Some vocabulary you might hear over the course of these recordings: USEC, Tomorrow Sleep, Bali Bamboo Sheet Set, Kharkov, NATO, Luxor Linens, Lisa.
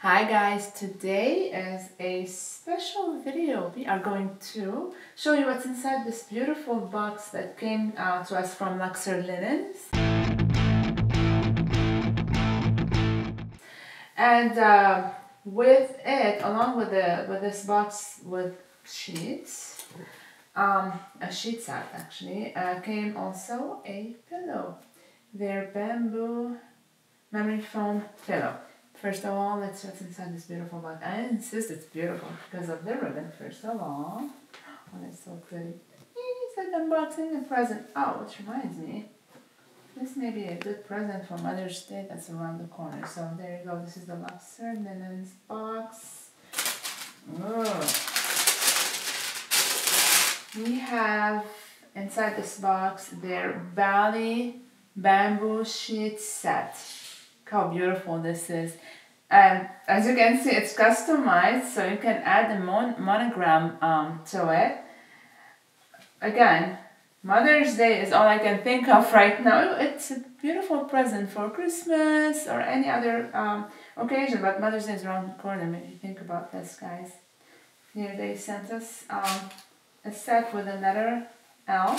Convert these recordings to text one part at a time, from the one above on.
Hi guys, today as a special video we are going to show you what's inside this beautiful box that came to us from Luxor Linens. And with it, along with this box with sheets, a sheet set actually, came also a pillow. Their bamboo memory foam pillow. First of all, let's see what's inside this beautiful box. I insist it's beautiful because of the ribbon, first of all. Oh, it's so pretty. It's like unboxing a present. Oh, which reminds me, this may be a good present for Mother's Day that's around the corner. So there you go. This is the Luxor Linens box. Ooh. We have inside this box their Bali Bamboo Sheet Set. How beautiful this is, and as you can see it's customized, so you can add a monogram to it. Again, Mother's Day is all I can think of right now. It's a beautiful present for Christmas or any other occasion, but Mother's Day is around the corner. Maybe think about this, guys. Here they sent us a set with the letter L.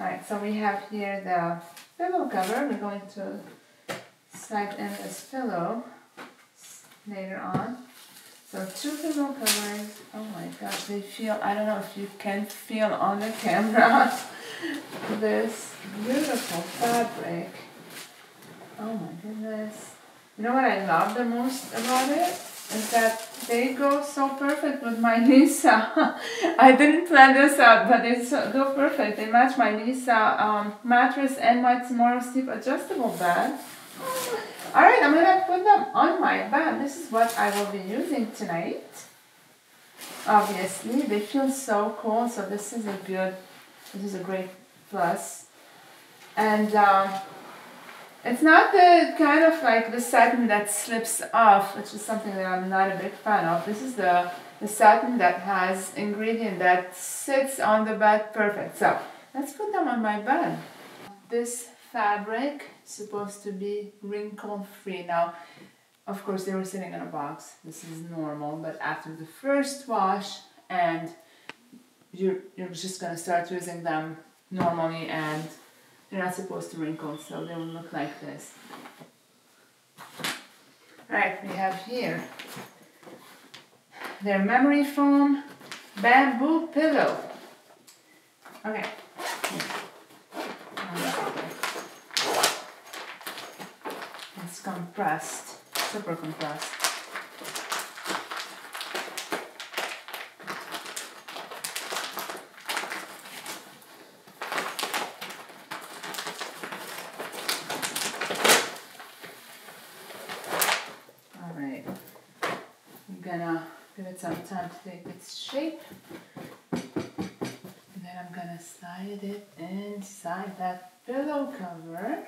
Alright, so we have here the pillow cover. We're going to slide in this pillow later on. So two pillow covers. Oh my gosh, they feel, I don't know if you can feel on the camera this beautiful fabric. Oh my goodness. You know what I love the most about it? Is that they go so perfect with my Lisa. I didn't plan this out, but they go perfect. They match my Lisa mattress and my Tomorrow Sleep adjustable bed. Alright, I'm going to put them on my bed. This is what I will be using tonight. Obviously, they feel so cool, so this is a good, this is a great plus. And it's not the kind of like the satin that slips off, which is something that I'm not a big fan of. This is the satin that has ingredient that sits on the bed perfect. So, let's put them on my bed. This fabric is supposed to be wrinkle free. Now, of course, they were sitting in a box. This is normal, but after the first wash, and you're just gonna start using them normally, and they're not supposed to wrinkle, so they will look like this. All right, we have here their memory foam bamboo pillow. Okay. Compressed, super compressed. All right, I'm gonna give it some time to take its shape, and then I'm gonna slide it inside that pillow cover.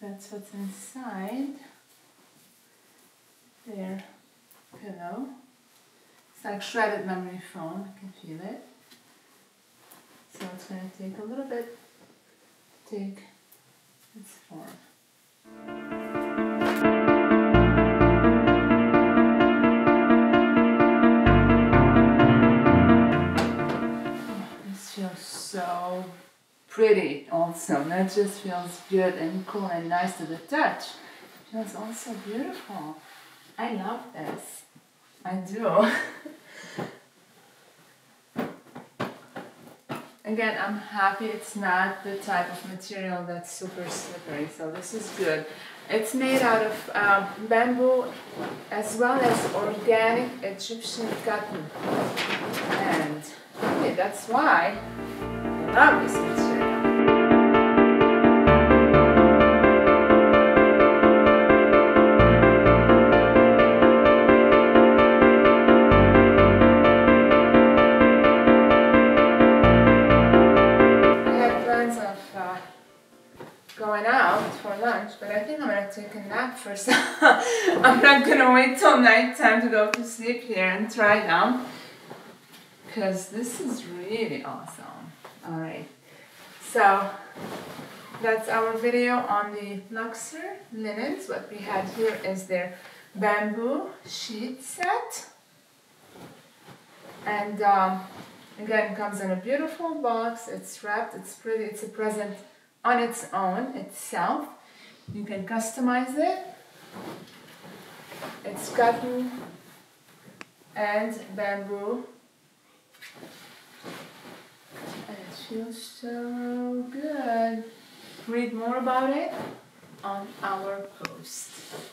That's what's inside their pillow. It's like shredded memory foam, I can feel it. So it's going to take a little bit to take its form. Pretty also, that just feels good and cool and nice to the touch. It feels also beautiful. I love this. I do. Again, I'm happy it's not the type of material that's super slippery, so this is good. It's made out of bamboo as well as organic Egyptian cotton. And okay, that's why I love this material. lunch, but I think I'm gonna take a nap first. I'm not gonna wait till nighttime to go to sleep here and try them, because this is really awesome. All right, so that's our video on the Luxor Linens. What we had here is their bamboo sheet set, and again, it comes in a beautiful box. It's wrapped, it's pretty, it's a present on its own itself. You can customize it. It's cotton and bamboo, and it feels so good. Read more about it on our post.